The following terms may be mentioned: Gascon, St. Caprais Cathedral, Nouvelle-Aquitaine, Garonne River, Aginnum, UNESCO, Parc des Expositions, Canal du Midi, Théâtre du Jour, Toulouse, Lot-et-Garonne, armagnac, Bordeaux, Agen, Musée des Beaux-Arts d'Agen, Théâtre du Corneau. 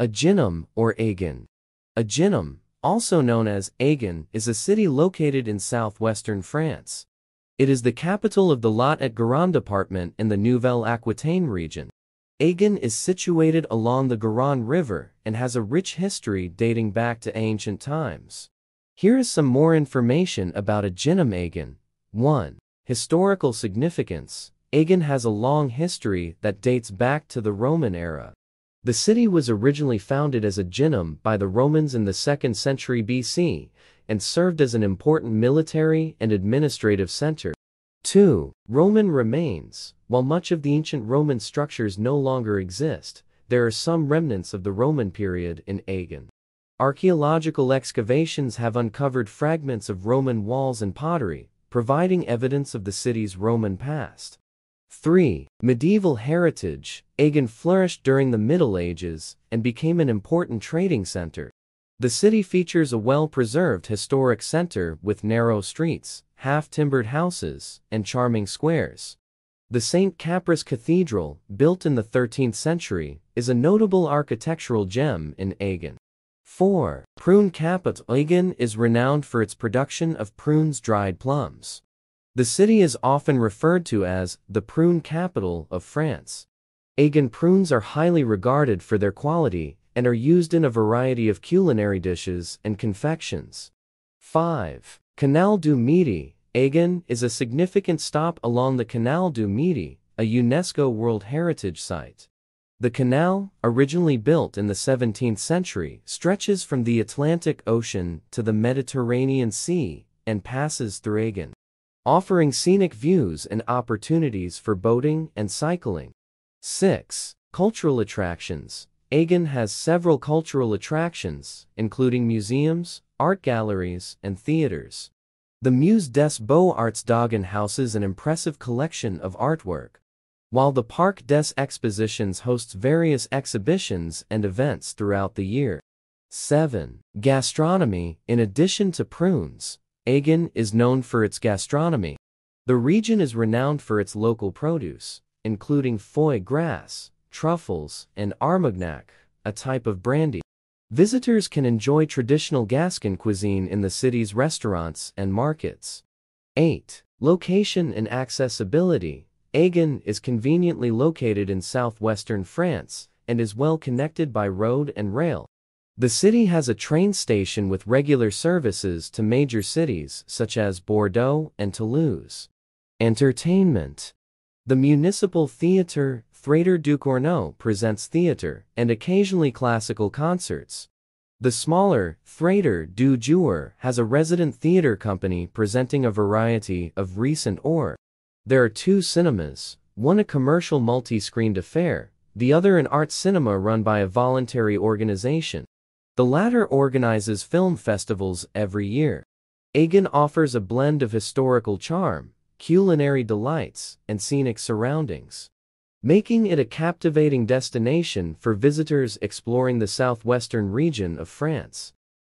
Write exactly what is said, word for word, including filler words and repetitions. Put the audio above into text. Aginnum, or Agen. Aginnum, also known as Agen, is a city located in southwestern France. It is the capital of the Lot-et-Garonne department in the Nouvelle-Aquitaine region. Agen is situated along the Garonne River and has a rich history dating back to ancient times. Here is some more information about Aginnum Agen. one. Historical significance. Agen has a long history that dates back to the Roman era. The city was originally founded as Aginnum by the Romans in the second century B C and served as an important military and administrative center. two. Roman remains. While much of the ancient Roman structures no longer exist, there are some remnants of the Roman period in Agen. Archaeological excavations have uncovered fragments of Roman walls and pottery, providing evidence of the city's Roman past. three. Medieval heritage. Agen flourished during the Middle Ages and became an important trading center. The city features a well-preserved historic center with narrow streets, half-timbered houses, and charming squares. The Saint Caprais Cathedral, built in the thirteenth century, is a notable architectural gem in Agen. four. Prune capital. Agen is renowned for its production of prunes, dried plums. The city is often referred to as the prune capital of France. Agen prunes are highly regarded for their quality and are used in a variety of culinary dishes and confections. five. Canal du Midi. Agen is a significant stop along the Canal du Midi, a UNESCO World Heritage Site. The canal, originally built in the seventeenth century, stretches from the Atlantic Ocean to the Mediterranean Sea and passes through Agen, offering scenic views and opportunities for boating and cycling. six. Cultural attractions. Agen has several cultural attractions, including museums, art galleries, and theaters. The Musée des Beaux-Arts d'Agen houses an impressive collection of artwork, while the Parc des Expositions hosts various exhibitions and events throughout the year. seven. Gastronomy. In addition to prunes, Agen is known for its gastronomy. The region is renowned for its local produce, including foie gras, truffles, and armagnac, a type of brandy. Visitors can enjoy traditional Gascon cuisine in the city's restaurants and markets. eight. Location and accessibility. Agen is conveniently located in southwestern France and is well connected by road and rail. The city has a train station with regular services to major cities such as Bordeaux and Toulouse. Entertainment. The municipal theater, Théâtre du Corneau, presents theater and occasionally classical concerts. The smaller Théâtre du Jour has a resident theater company presenting a variety of recent or. There are two cinemas, one a commercial multi-screened affair, the other an art cinema run by a voluntary organization. The latter organizes film festivals every year. Agen offers a blend of historical charm, culinary delights, and scenic surroundings, making it a captivating destination for visitors exploring the southwestern region of France.